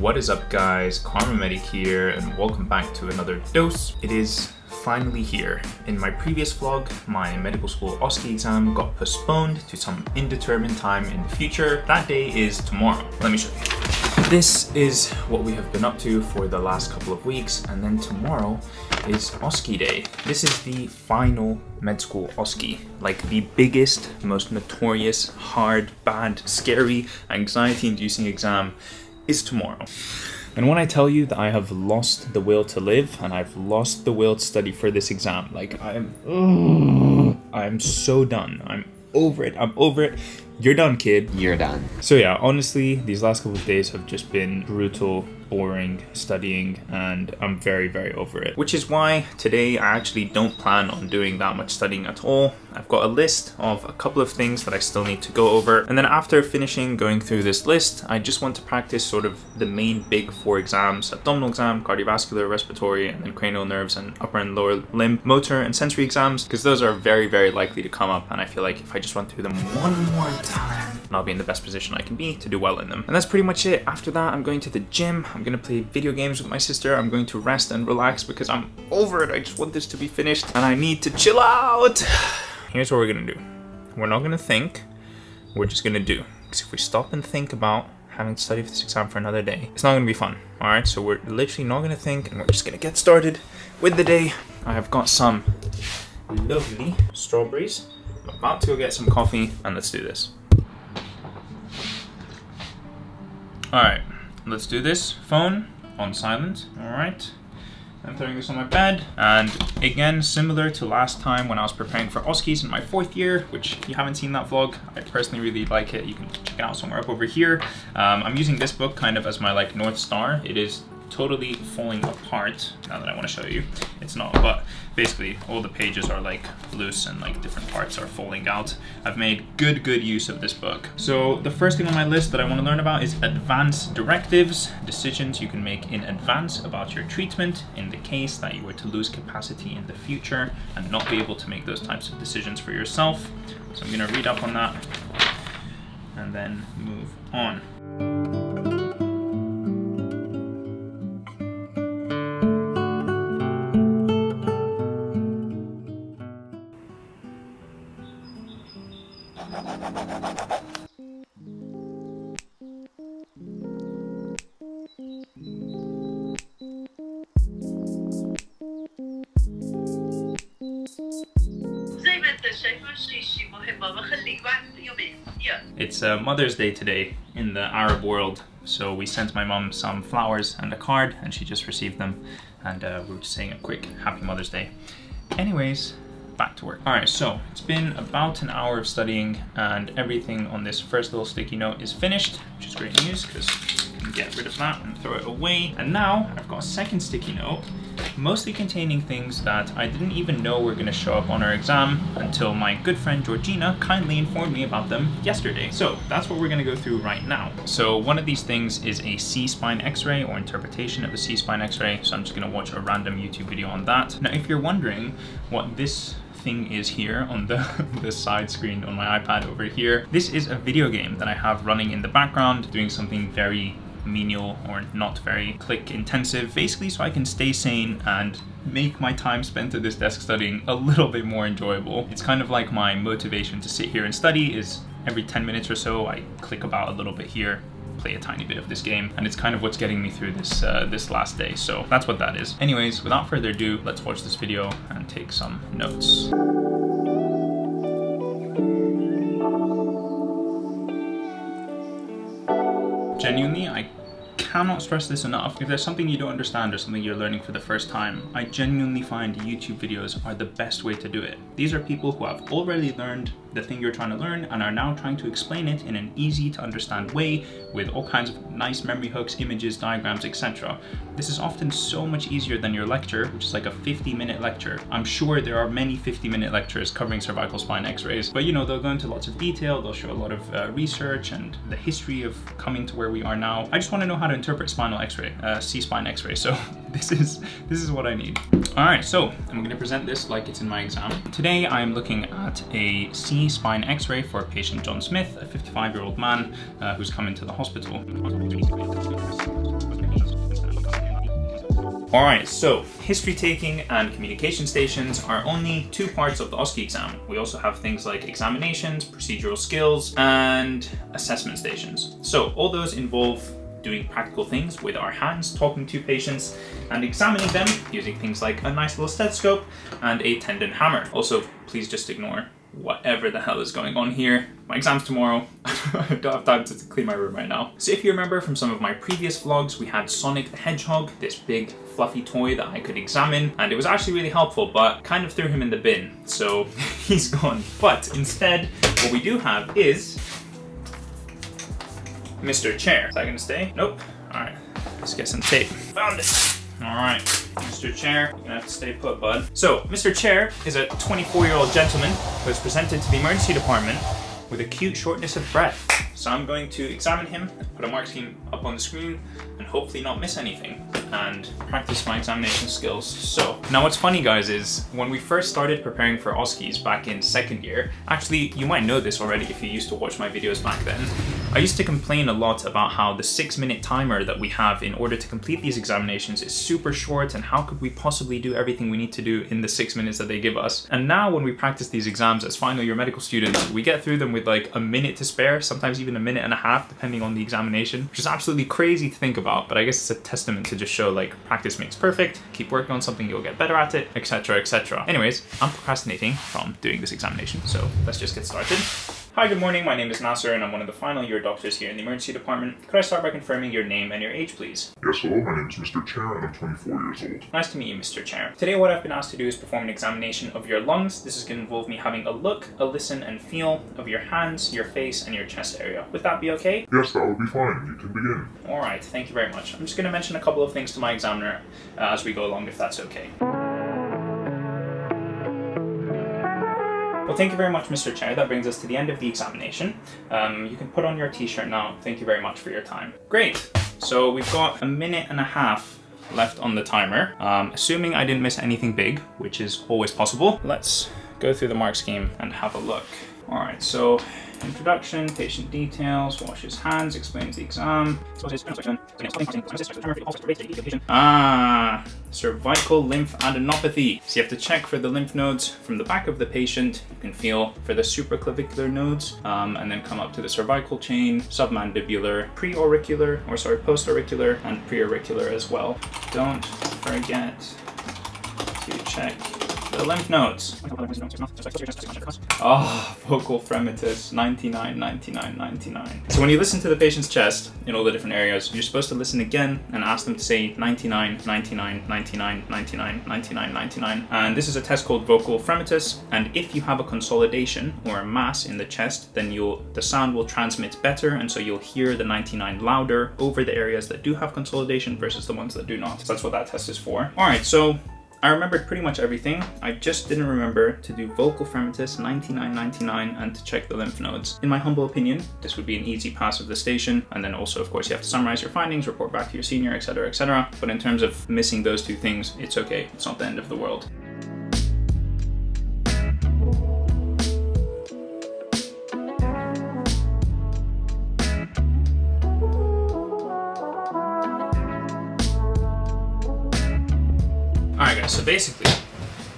What is up, guys? Kharma Medic here, and welcome back to another dose. It is finally here. In my previous vlog, my medical school OSCE exam got postponed to some indeterminate time in the future. That day is tomorrow. Let me show you. This is what we have been up to for the last couple of weeks, and then tomorrow is OSCE day. This is the final med school OSCE, like the biggest, most notorious, hard, bad, scary, anxiety-inducing exam is tomorrow. And when I tell you that I have lost the will to live and I've lost the will to study for this exam, like I'm so done. I'm over it. I'm over it. You're done, kid. You're done. So yeah, honestly, these last couple of days have just been brutal, boring studying, and I'm very, very over it. Which is why today I actually don't plan on doing that much studying at all. I've got a list of a couple of things that I still need to go over. And then after finishing going through this list, I just want to practice sort of the main big four exams: abdominal exam, cardiovascular, respiratory, and then cranial nerves and upper and lower limb, motor and sensory exams, because those are very, very likely to come up. And I feel like if I just went through them one more time, I'll be in the best position I can be to do well in them. And that's pretty much it. After that, I'm going to the gym. I'm gonna play video games with my sister. I'm going to rest and relax because I'm over it. I just want this to be finished and I need to chill out. Here's what we're gonna do. We're not gonna think, we're just gonna do. Because if we stop and think about having to study for this exam for another day, it's not gonna be fun, all right? So we're literally not gonna think and we're just gonna get started with the day. I have got some lovely strawberries. I'm about to go get some coffee and let's do this. All right. Let's do this. Phone on silent. All right. I'm throwing this on my bed. And again, similar to last time when I was preparing for OSCEs in my fourth year, which if you haven't seen that vlog, I personally really like it. You can check it out somewhere up over here. I'm using this book kind of as my like North Star. It is totally falling apart now that I want to show you. It's not, but basically all the pages are like loose and like different parts are falling out. I've made good use of this book. So the first thing on my list that I want to learn about is advanced directives, decisions you can make in advance about your treatment in the case that you were to lose capacity in the future and not be able to make those types of decisions for yourself. So I'm going to read up on that and then move on. It's Mother's Day today in the Arab world, so we sent my mum some flowers and a card, and she just received them, and we were just saying a quick happy Mother's Day. Anyways, back to work. All right, so it's been about an hour of studying, and everything on this first little sticky note is finished, which is great news because you can get rid of that and throw it away. And now I've got a second sticky note, mostly containing things that I didn't even know were going to show up on our exam until my good friend Georgina kindly informed me about them yesterday. So that's what we're going to go through right now. So one of these things is a C-spine x-ray or interpretation of a C-spine x-ray. So I'm just going to watch a random YouTube video on that. Now, if you're wondering what this thing is here on the side screen on my iPad over here, this is a video game that I have running in the background doing something very menial or not very click intensive, basically so I can stay sane and make my time spent at this desk studying a little bit more enjoyable. It's kind of like my motivation to sit here and study is every 10 minutes or so I click about a little bit here, play a tiny bit of this game, and it's kind of what's getting me through this last day. So that's what that is. Anyways, without further ado, let's watch this video and take some notes. Genuinely, I cannot stress this enough. If there's something you don't understand or something you're learning for the first time, I genuinely find YouTube videos are the best way to do it. These are people who have already learned the thing you're trying to learn and are now trying to explain it in an easy to understand way with all kinds of nice memory hooks, images, diagrams, etc. This is often so much easier than your lecture, which is like a 50-minute lecture. I'm sure there are many 50-minute lectures covering cervical spine x-rays, but you know, they'll go into lots of detail, they'll show a lot of research and the history of coming to where we are now. I just want to know how to interpret spinal x-ray, C-spine x-ray, so this is what I need. All right, so I'm going to present this like it's in my exam. Today I'm looking at a C-spine x-ray for patient John Smith, a 55-year-old man who's come into the hospital. Alright, so history taking and communication stations are only two parts of the OSCE exam. We also have things like examinations, procedural skills, and assessment stations. So all those involve doing practical things with our hands, talking to patients and examining them using things like a nice little stethoscope and a tendon hammer. Also, please just ignore whatever the hell is going on here. My exam's tomorrow. I don't have time to clean my room right now. So if you remember from some of my previous vlogs, we had Sonic the Hedgehog, this big fluffy toy that I could examine, and it was actually really helpful, but kind of threw him in the bin, so he's gone. But instead, what we do have is Mr. Chair. Is that gonna stay? Nope. All right, let's get some tape. Found it. All right, Mr. Chair, you're gonna have to stay put, bud. So, Mr. Chair is a 24-year-old gentleman who was presented to the emergency department with acute shortness of breath. So I'm going to examine him, put a mark scheme up on the screen, and hopefully not miss anything, and practice my examination skills. So, now what's funny, guys, is when we first started preparing for OSCEs back in second year, actually, you might know this already if you used to watch my videos back then, I used to complain a lot about how the 6-minute timer that we have in order to complete these examinations is super short, and how could we possibly do everything we need to do in the 6 minutes that they give us. And now when we practice these exams as final year medical students, we get through them with like a minute to spare, sometimes even a minute and a half, depending on the examination, which is absolutely crazy to think about, but I guess it's a testament to just show like practice makes perfect, keep working on something, you'll get better at it, etc, etc. Anyways, I'm procrastinating from doing this examination, so let's just get started. Hi, good morning, my name is Nasir and I'm one of the final year doctors here in the emergency department. Could I start by confirming your name and your age, please? Yes, hello, my name is Mr. Chair and I'm 24 years old. Nice to meet you, Mr. Chair. Today what I've been asked to do is perform an examination of your lungs. This is going to involve me having a look, a listen and feel of your hands, your face and your chest area. Would that be okay? Yes, that would be fine. You can begin. Alright, thank you very much. I'm just going to mention a couple of things to my examiner as we go along, if that's okay. Well, thank you very much, Mr. Chair. That brings us to the end of the examination. You can put on your t-shirt now. Thank you very much for your time. Great. So we've got a minute and a half left on the timer. Assuming I didn't miss anything big, which is always possible. Let's go through the mark scheme and have a look. All right, so introduction, patient details, washes hands, explains the exam. Ah, cervical lymph adenopathy. So you have to check for the lymph nodes from the back of the patient. You can feel for the supraclavicular nodes, and then come up to the cervical chain, submandibular, post-auricular and pre-auricular as well. Don't forget to check the lymph nodes. Ah, oh, vocal fremitus, 99, 99, 99. So when you listen to the patient's chest in all the different areas, you're supposed to listen again and ask them to say 99, 99, 99, 99, 99, 99. And this is a test called vocal fremitus. And if you have a consolidation or a mass in the chest, then the sound will transmit better. And so you'll hear the 99 louder over the areas that do have consolidation versus the ones that do not. So that's what that test is for. All right, so I remembered pretty much everything. I just didn't remember to do vocal fremitus 9999 and to check the lymph nodes. In my humble opinion, this would be an easy pass of the station. And then also, of course, you have to summarize your findings, report back to your senior, etc, etc. But in terms of missing those two things, it's okay. It's not the end of the world. Alright guys, so basically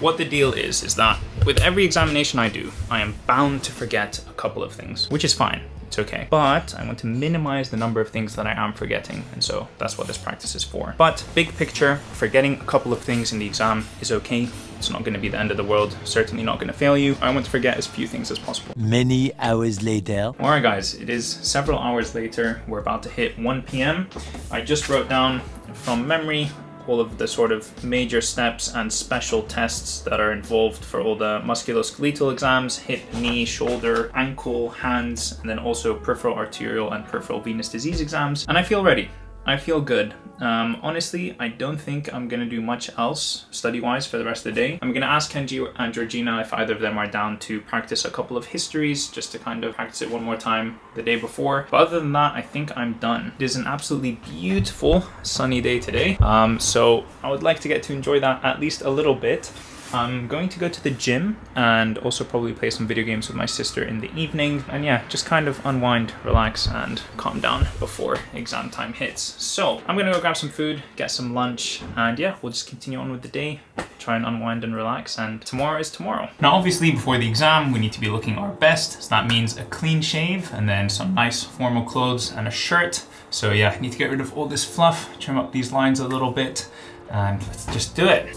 what the deal is that with every examination I do, I am bound to forget a couple of things, which is fine. It's okay. But I want to minimize the number of things that I am forgetting. And so that's what this practice is for. But big picture, forgetting a couple of things in the exam is okay. It's not going to be the end of the world. Certainly not going to fail you. I want to forget as few things as possible. Many hours later. All right, guys, it is several hours later. We're about to hit 1 p.m. I just wrote down from memory all of the sort of major steps and special tests that are involved for all the musculoskeletal exams, hip, knee, shoulder, ankle, hands, and then also peripheral arterial and peripheral venous disease exams. And I feel ready. I feel good. Honestly, I don't think I'm gonna do much else study-wise for the rest of the day. I'm gonna ask Kenji and Georgina if either of them are down to practice a couple of histories, just to kind of practice it one more time the day before. But other than that, I think I'm done. It is an absolutely beautiful sunny day today. So I would like to get to enjoy that at least a little bit. I'm going to go to the gym and also probably play some video games with my sister in the evening. And yeah, just kind of unwind, relax, and calm down before exam time hits. So I'm gonna go grab some food, get some lunch, and yeah, we'll just continue on with the day, try and unwind and relax, and tomorrow is tomorrow. Now, obviously before the exam, we need to be looking our best. So that means a clean shave and then some nice formal clothes and a shirt. So yeah, I need to get rid of all this fluff, trim up these lines a little bit, and let's just do it.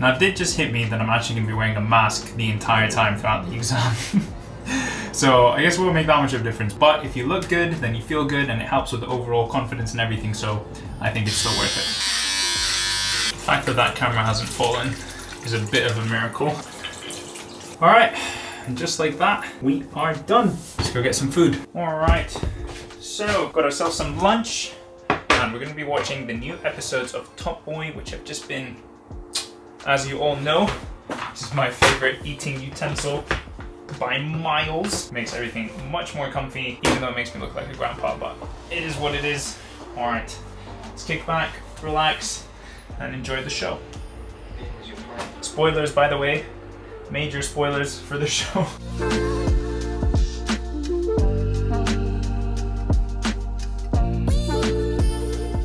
Now, it did just hit me that I'm actually going to be wearing a mask the entire time throughout the exam. So I guess it won't make that much of a difference, but if you look good, then you feel good, and it helps with the overall confidence and everything, so I think it's still worth it. The fact that that camera hasn't fallen is a bit of a miracle. All right, and just like that, we are done. Let's go get some food. All right, so got ourselves some lunch, and we're going to be watching the new episodes of Top Boy, which have just been, as you all know, this is my favorite eating utensil by miles. Makes everything much more comfy, even though it makes me look like a grandpa, but it is what it is. All right, let's kick back, relax, and enjoy the show. Spoilers, by the way, major spoilers for the show.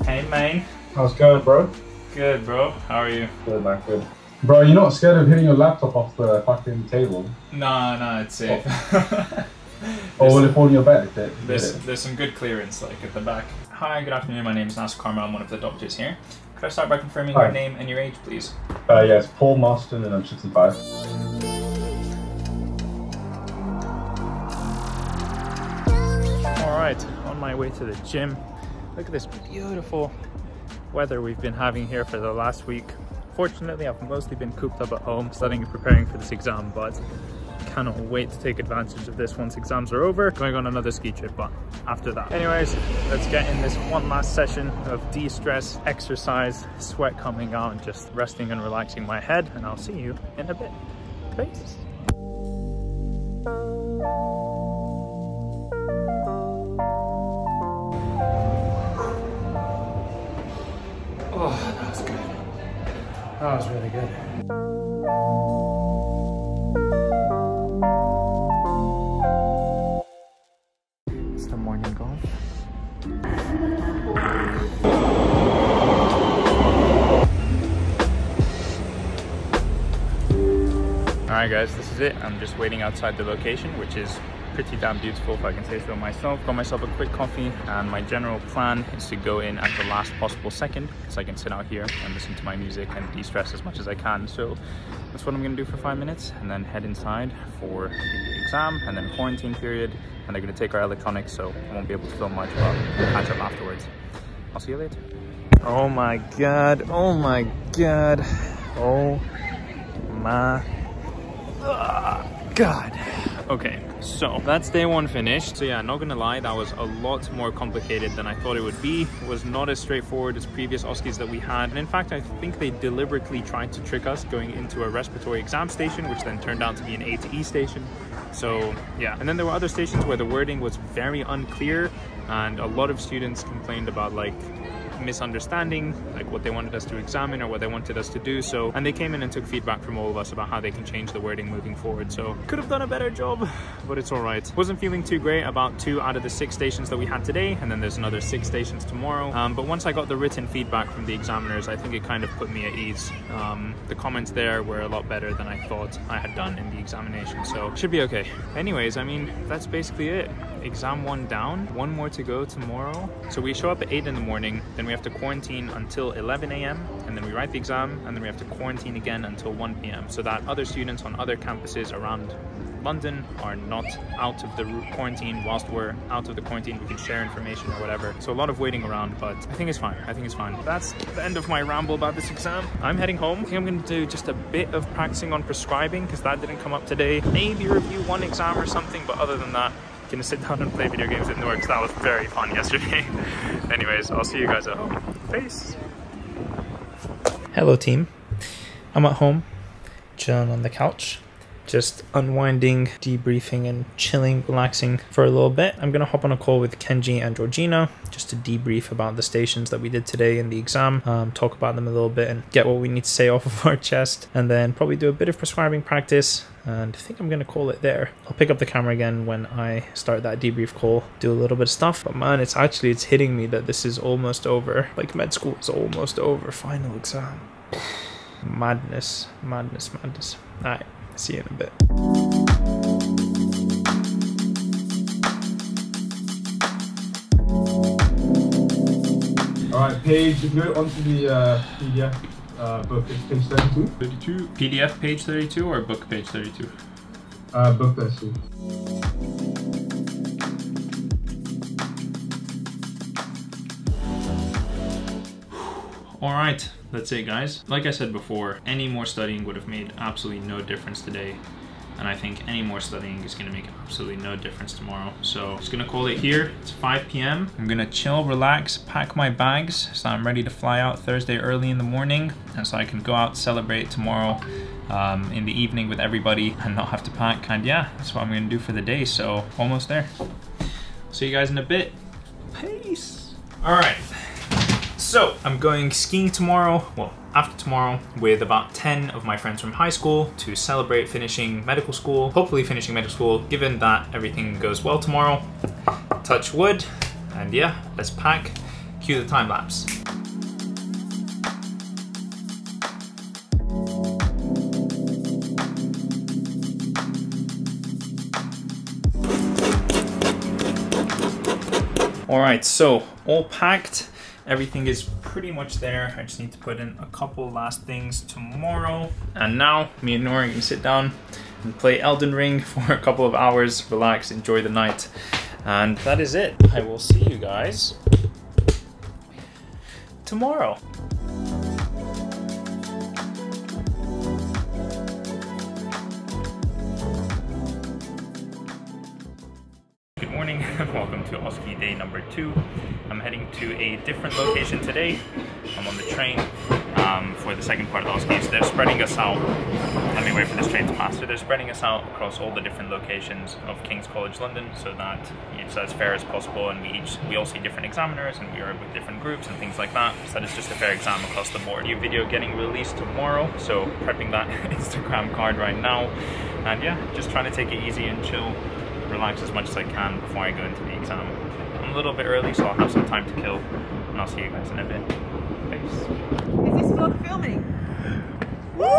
Hey, man. How's it going, bro? Good, bro. How are you? Good, man. Good. Bro, you're not scared of hitting your laptop off the fucking table? No, it's safe. Or will it fall on your back? There's some good clearance, like, at the back. Hi, good afternoon. My name is Nasir Kharma. I'm one of the doctors here. Could I start by confirming your name and your age, please? Yeah, it's Paul Marston, and I'm 65. All right, on my way to the gym. Look at this beautiful weather we've been having here for the last week. Fortunately, I've mostly been cooped up at home studying and preparing for this exam, but cannot wait to take advantage of this once exams are over. Going on another ski trip, but after that. Anyways, let's get in this one last session of de-stress, exercise, sweat coming out, and just resting and relaxing my head, and I'll see you in a bit. Peace. Oh, that was good. That was really good. It's the morning golf. Alright guys, this is it. I'm just waiting outside the location, which is pretty damn beautiful if I can say so myself. Got myself a quick coffee, and my general plan is to go in at the last possible second so I can sit out here and listen to my music and de-stress as much as I can. So that's what I'm gonna do for 5 minutes, and then head inside for the exam and then quarantine period, and they're gonna take our electronics, so I won't be able to film much, but we'll catch up afterwards. I'll see you later. Oh my god, oh my god, oh my god. Okay, so that's day one finished. So yeah, not gonna lie, that was a lot more complicated than I thought it would be. It was not as straightforward as previous OSCEs that we had. And in fact, I think they deliberately tried to trick us going into a respiratory exam station, which then turned out to be an A to E station. So yeah, and then there were other stations where the wording was very unclear, and a lot of students complained about like misunderstanding like what they wanted us to examine or what they wanted us to do. So, and they came in and took feedback from all of us about how they can change the wording moving forward. So could have done a better job, but it's all right. Wasn't feeling too great about 2 out of the 6 stations that we had today, and then there's another 6 stations tomorrow. But once I got the written feedback from the examiners, I think it kind of put me at ease. The comments there were a lot better than I thought I had done in the examination, so should be okay. Anyways, I mean, that's basically it. Exam 1 down, 1 more to go tomorrow. So we show up at 8 in the morning, then we have to quarantine until 11 a.m, and then we write the exam, and then we have to quarantine again until 1 p.m. so that other students on other campuses around London are not out of the quarantine. Whilst we're out of the quarantine, we can share information or whatever. So a lot of waiting around, but I think it's fine. I think it's fine. That's the end of my ramble about this exam. I'm heading home. I think I'm going to do just a bit of practicing on prescribing because that didn't come up today. Maybe review 1 exam or something, but other than that, gonna sit down and play video games with Noor because that was very fun yesterday. Anyways, I'll see you guys at home. Peace. Hello team, I'm at home, chilling on the couch, just unwinding, debriefing and chilling, relaxing for a little bit. I'm gonna hop on a call with Kenji and Georgina just to debrief about the stations that we did today in the exam, talk about them a little bit and get what we need to say off of our chest, and then probably do a bit of prescribing practice. And I think I'm going to call it there. I'll pick up the camera again when I start that debrief call, do a little bit of stuff. But man, it's hitting me that this is almost over. Like, med school is almost over. Final exam. Madness, madness, madness. All right, see you in a bit. All right, page, if you go onto the PDF book, it's page 32. 32? PDF page 32 or book page 32? Book 32. All right, that's it, guys. Like I said before, any more studying would have made absolutely no difference today. And I think any more studying is gonna make absolutely no difference tomorrow. So just gonna call it here. It's 5 p.m. I'm gonna chill, relax, pack my bags so I'm ready to fly out Thursday early in the morning, and so I can go out, celebrate tomorrow in the evening with everybody and not have to pack. And yeah, that's what I'm gonna do for the day. So almost there. See you guys in a bit. Peace. All right. So I'm going skiing tomorrow, well, after tomorrow, with about 10 of my friends from high school to celebrate finishing medical school, hopefully finishing medical school, given that everything goes well tomorrow. Touch wood, and yeah, let's pack. Cue the time lapse. All right, so all packed. Everything is pretty much there. I just need to put in a couple last things tomorrow. And now me and Nora can sit down and play Elden Ring for a couple of hours, relax, enjoy the night. And that is it. I will see you guys tomorrow. Good morning, welcome to OSCE day number 2. I'm heading to a different location today. I'm on the train for the second part of OSCE. So they're spreading us out. Let me wait for this train to pass. So they're spreading us out across all the different locations of King's College London so that it's as fair as possible, and we all see different examiners and we are with different groups and things like that. So that is just a fair exam across the board. New video getting released tomorrow, so prepping that Instagram card right now. And yeah, just trying to take it easy and chill, relax as much as I can before I go into the exam. I'm a little bit early, so I'll have some time to kill, and I'll see you guys in a bit. Peace. Is this for filming? Woo!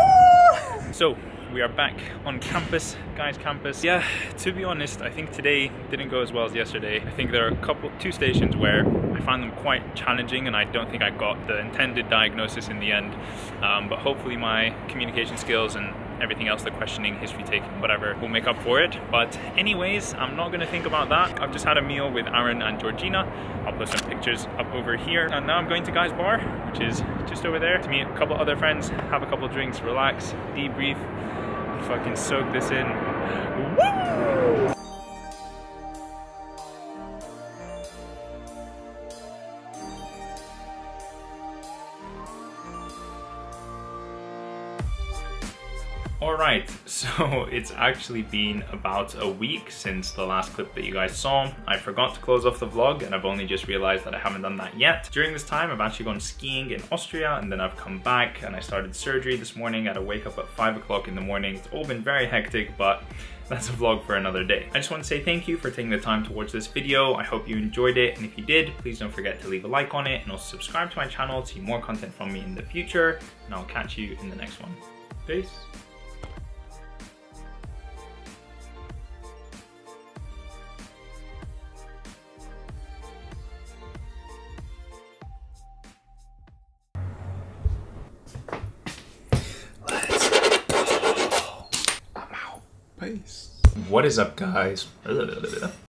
So, we are back on campus, Guy's campus. Yeah, to be honest, I think today didn't go as well as yesterday. I think there are two stations where I found them quite challenging, and I don't think I got the intended diagnosis in the end. But hopefully my communication skills and everything else, the questioning, history taking, whatever, will make up for it. But anyways, I'm not gonna think about that. I've just had a meal with Aaron and Georgina. I'll put some pictures up over here. And now I'm going to Guy's bar, which is just over there, to meet a couple other friends, have a couple drinks, relax, debrief, and fucking soak this in. Woo! Alright, so it's actually been about a week since the last clip that you guys saw. I forgot to close off the vlog, and I've only just realized that I haven't done that yet. During this time, I've actually gone skiing in Austria, and then I've come back and I started surgery this morning. I had to wake up at 5 o'clock in the morning. It's all been very hectic, but that's a vlog for another day. I just want to say thank you for taking the time to watch this video. I hope you enjoyed it, and if you did, please don't forget to leave a like on it and also subscribe to my channel to see more content from me in the future, and I'll catch you in the next one. Peace. What is up, guys?